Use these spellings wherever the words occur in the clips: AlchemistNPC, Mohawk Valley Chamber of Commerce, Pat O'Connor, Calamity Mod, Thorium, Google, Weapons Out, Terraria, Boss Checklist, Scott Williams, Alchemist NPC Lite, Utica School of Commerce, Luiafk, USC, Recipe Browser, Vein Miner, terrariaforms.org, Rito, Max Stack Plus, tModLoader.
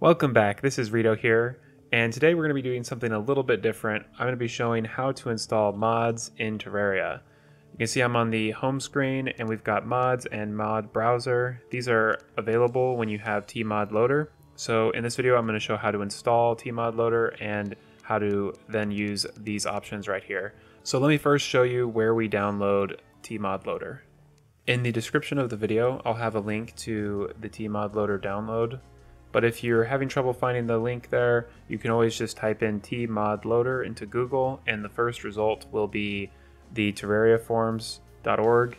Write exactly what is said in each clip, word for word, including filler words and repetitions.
Welcome back, this is Rito here, and today we're going to be doing something a little bit different. I'm going to be showing how to install mods in Terraria. You can see I'm on the home screen, and we've got mods and mod browser. These are available when you have tModLoader. So in this video I'm going to show how to install tModLoader and how to then use these options right here. So let me first show you where we download tModLoader. In the description of the video I'll have a link to the tModLoader download. But if you're having trouble finding the link there, you can always just type in tModLoader into Google, and the first result will be the terraria forms dot org,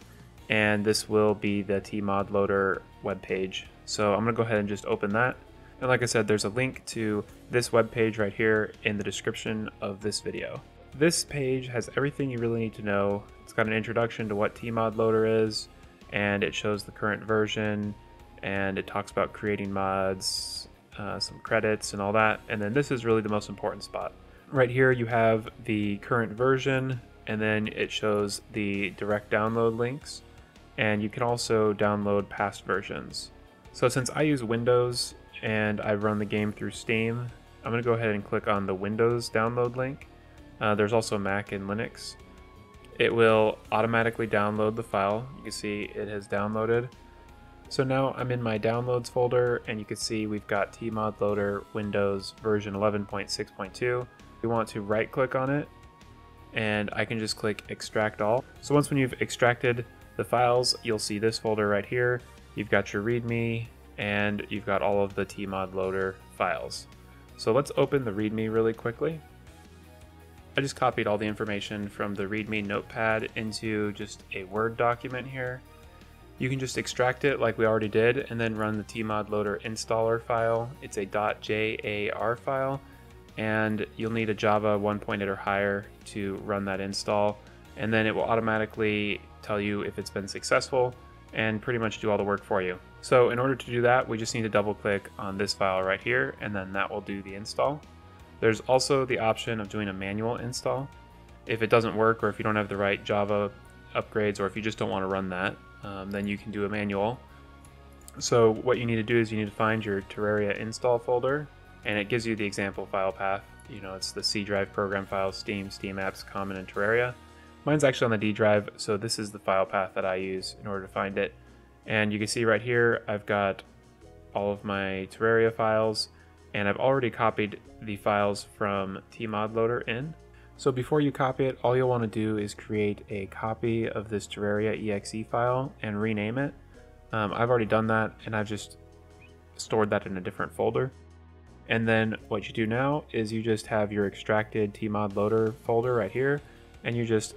and this will be the tModLoader webpage. So I'm going to go ahead and just open that. And like I said, there's a link to this webpage right here in the description of this video. This page has everything you really need to know. It's got an introduction to what tModLoader is, and it shows the current version, and it talks about creating mods, uh, some credits and all that. And then this is really the most important spot. Right here you have the current version, and then it shows the direct download links, and you can also download past versions. So since I use Windows and I run the game through Steam, I'm going to go ahead and click on the Windows download link. Uh, there's also Mac and Linux. It will automatically download the file. You can see it has downloaded. So now I'm in my downloads folder, and you can see we've got tModLoader Windows version eleven point six point two. We want to right click on it, and I can just click extract all. So once when you've extracted the files, you'll see this folder right here. You've got your README, and you've got all of the tModLoader files. So let's open the README really quickly. I just copied all the information from the README notepad into just a Word document here. You can just extract it like we already did, and then run the tModLoader installer file. It's a .jar file, and you'll need a Java one point eight or higher to run that install, and then it will automatically tell you if it's been successful and pretty much do all the work for you. So in order to do that, we just need to double click on this file right here, and then that will do the install. There's also the option of doing a manual install if it doesn't work, or if you don't have the right Java upgrades, or if you just don't want to run that. Um, then you can do a manual. So what you need to do is you need to find your Terraria install folder, and it gives you the example file path. You know, it's the C drive, program files, Steam, Steam apps, common, and Terraria. Mine's actually on the D drive, so this is the file path that I use in order to find it. And you can see right here I've got all of my Terraria files, and I've already copied the files from tModLoader in. So before you copy it, all you'll want to do is create a copy of this Terraria E X E file and rename it. Um, I've already done that, and I've just stored that in a different folder. And then what you do now is you just have your extracted tModLoader folder right here, and you just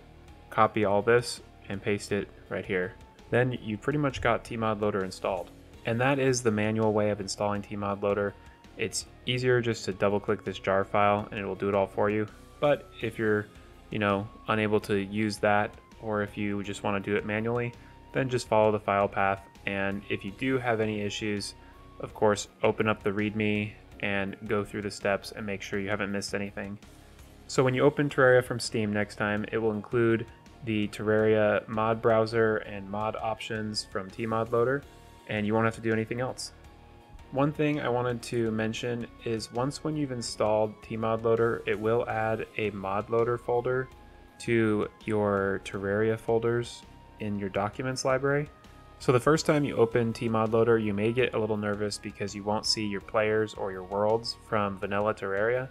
copy all this and paste it right here. Then you pretty much got tModLoader installed. And that is the manual way of installing tModLoader. It's easier just to double click this jar file and it will do it all for you. But if you're, you know, unable to use that, or if you just want to do it manually, then just follow the file path. And if you do have any issues, of course, open up the README and go through the steps and make sure you haven't missed anything. So when you open Terraria from Steam next time, it will include the Terraria mod browser and mod options from tModLoader, and you won't have to do anything else. One thing I wanted to mention is once when you've installed tModLoader, it will add a modloader folder to your Terraria folders in your documents library. So the first time you open tModLoader, you may get a little nervous because you won't see your players or your worlds from vanilla Terraria.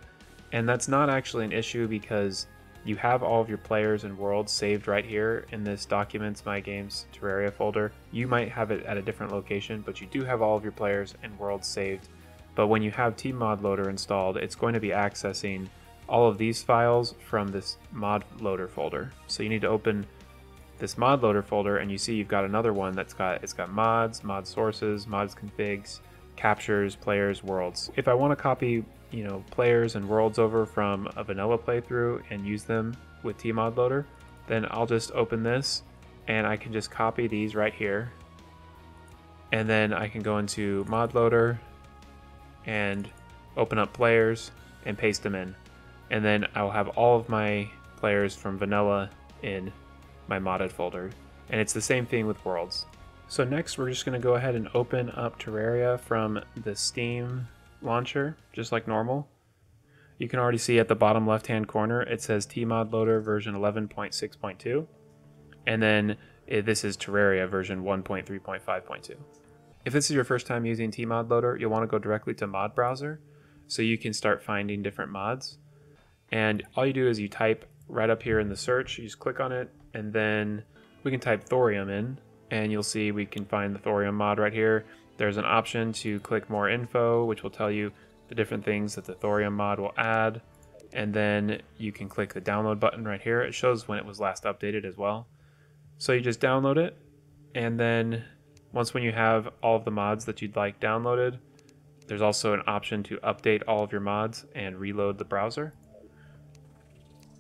And that's not actually an issue because you have all of your players and worlds saved right here in this Documents My Games Terraria folder. You might have it at a different location, but you do have all of your players and worlds saved. But when you have tModLoader installed, it's going to be accessing all of these files from this modloader folder. So you need to open this modloader folder, and you see you've got another one that's got it's got mods, mod sources, mods configs, captures, players, worlds. If I want to copy you know, players and worlds over from a vanilla playthrough and use them with tModLoader, then I'll just open this and I can just copy these right here. And then I can go into ModLoader and open up players and paste them in. And then I'll have all of my players from vanilla in my modded folder. And it's the same thing with worlds. So next we're just going to go ahead and open up Terraria from the Steam launcher, just like normal. You can already see at the bottom left-hand corner, it says tModLoader version eleven point six point two. And then it, this is Terraria version one point three point five point two. If this is your first time using tModLoader, you'll want to go directly to Mod Browser, so you can start finding different mods. And all you do is you type right up here in the search, you just click on it, and then we can type Thorium in, and you'll see we can find the Thorium mod right here. There's an option to click more info, which will tell you the different things that the Thorium mod will add, and then you can click the download button right here. It shows when it was last updated as well. So you just download it, and then once when you have all of the mods that you'd like downloaded, there's also an option to update all of your mods and reload the browser.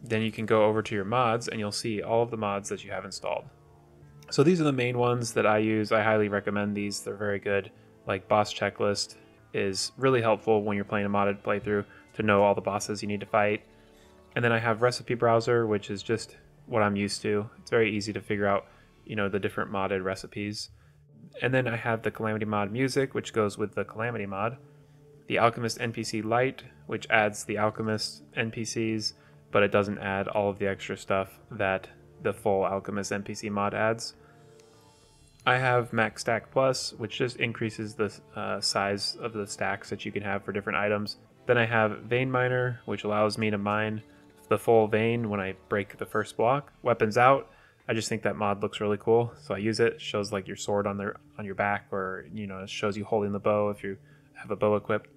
Then you can go over to your mods and you'll see all of the mods that you have installed. So these are the main ones that I use. I highly recommend these. They're very good. Like Boss Checklist is really helpful when you're playing a modded playthrough to know all the bosses you need to fight. And then I have Recipe Browser, which is just what I'm used to. It's very easy to figure out, you know, the different modded recipes. And then I have the Calamity Mod music, which goes with the Calamity Mod. The Alchemist N P C Lite, which adds the Alchemist N P Cs, but it doesn't add all of the extra stuff that the full Alchemist N P C mod adds. I have Max Stack Plus, which just increases the uh, size of the stacks that you can have for different items. Then I have Vein Miner, which allows me to mine the full vein when I break the first block. Weapons Out, I just think that mod looks really cool, so I use it. It shows like your sword on their on your back, or you know, it shows you holding the bow if you have a bow equipped.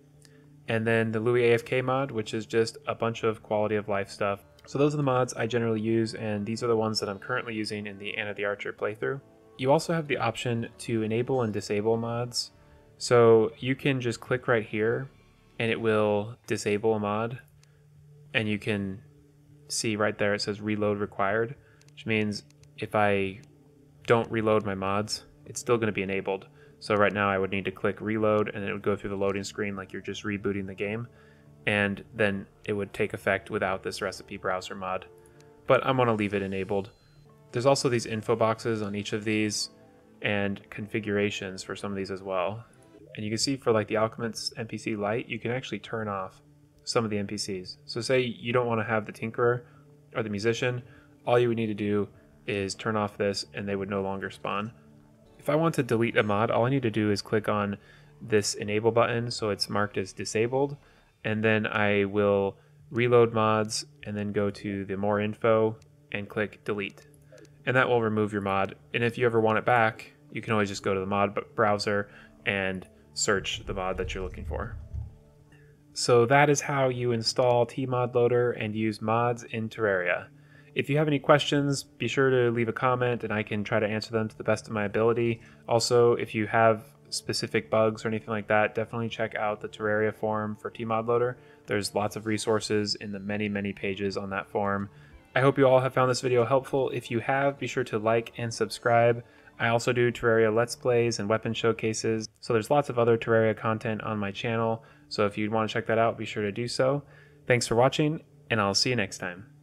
And then the Luiafk mod, which is just a bunch of quality of life stuff. So those are the mods I generally use, and these are the ones that I'm currently using in the Anna the Archer playthrough. You also have the option to enable and disable mods. So you can just click right here and it will disable a mod. And you can see right there it says reload required, which means if I don't reload my mods, it's still going to be enabled. So right now I would need to click reload and it would go through the loading screen like you're just rebooting the game, and then it would take effect without this Recipe Browser mod. But I'm going to leave it enabled. There's also these info boxes on each of these and configurations for some of these as well. And you can see for like the Alchemist N P C Lite, you can actually turn off some of the N P Cs. So say you don't want to have the Tinkerer or the Musician, all you would need to do is turn off this and they would no longer spawn. If I want to delete a mod, all I need to do is click on this enable button so it's marked as disabled, and then I will reload mods and then go to the more info and click delete, and that will remove your mod. And if you ever want it back, you can always just go to the mod browser and search the mod that you're looking for. So that is how you install tModLoader and use mods in Terraria. If you have any questions, be sure to leave a comment and I can try to answer them to the best of my ability. Also, if you have specific bugs or anything like that, definitely check out the Terraria forum for tModLoader. There's lots of resources in the many, many pages on that forum. I hope you all have found this video helpful. If you have, be sure to like and subscribe. I also do Terraria Let's Plays and weapon showcases, so there's lots of other Terraria content on my channel. So if you'd want to check that out, be sure to do so. Thanks for watching, and I'll see you next time.